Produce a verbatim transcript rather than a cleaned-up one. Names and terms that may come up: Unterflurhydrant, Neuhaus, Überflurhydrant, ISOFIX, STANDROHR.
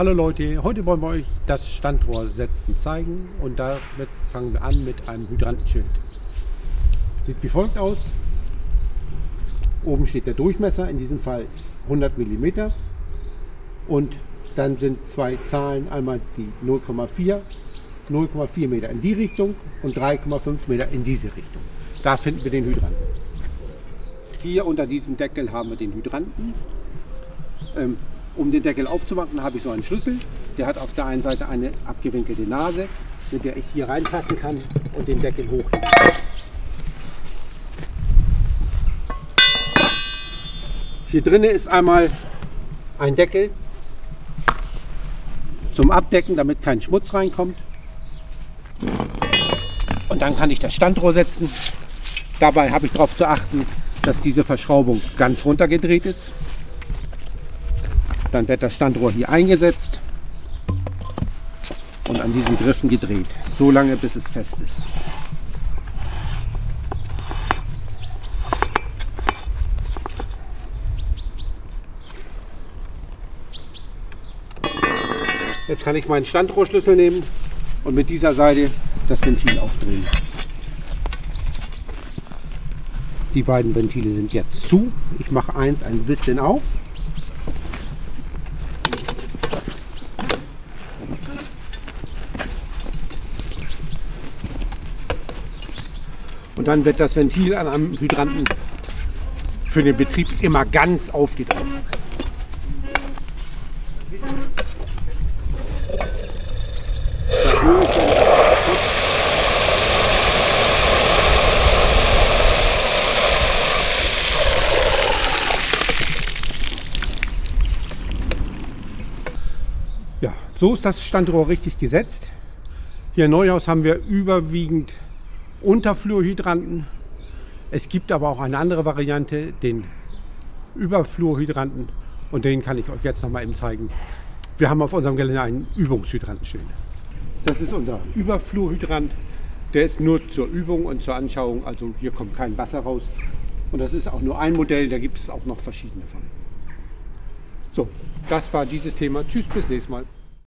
Hallo Leute, heute wollen wir euch das Standrohr setzen zeigen und damit fangen wir an mit einem Hydrantenschild. Sieht wie folgt aus. Oben steht der Durchmesser, in diesem Fall hundert Millimeter und dann sind zwei Zahlen, einmal die null Komma vier Meter in die Richtung und drei Komma fünf Meter in diese Richtung. Da finden wir den Hydranten. Hier unter diesem Deckel haben wir den Hydranten. Ähm, Um den Deckel aufzumachen, habe ich so einen Schlüssel. Der hat auf der einen Seite eine abgewinkelte Nase, mit der ich hier reinfassen kann und den Deckel hochheben. Hier drin ist einmal ein Deckel zum Abdecken, damit kein Schmutz reinkommt. Und dann kann ich das Standrohr setzen. Dabei habe ich darauf zu achten, dass diese Verschraubung ganz runtergedreht ist. Dann wird das Standrohr hier eingesetzt und an diesen Griffen gedreht, so lange bis es fest ist. Jetzt kann ich meinen Standrohrschlüssel nehmen und mit dieser Seite das Ventil aufdrehen. Die beiden Ventile sind jetzt zu. Ich mache eins ein bisschen auf. Und dann wird das Ventil an einem Hydranten für den Betrieb immer ganz aufgedreht. Ja, so ist das Standrohr richtig gesetzt. Hier in Neuhaus haben wir überwiegend Unterflurhydranten. Es gibt aber auch eine andere Variante, den Überflurhydranten, und den kann ich euch jetzt noch mal eben zeigen. Wir haben auf unserem Gelände einen Übungshydranten stehen. Das ist unser Überflurhydrant. Der ist nur zur Übung und zur Anschauung, also hier kommt kein Wasser raus. Und das ist auch nur ein Modell, da gibt es auch noch verschiedene von. So, das war dieses Thema. Tschüss, bis nächstes Mal.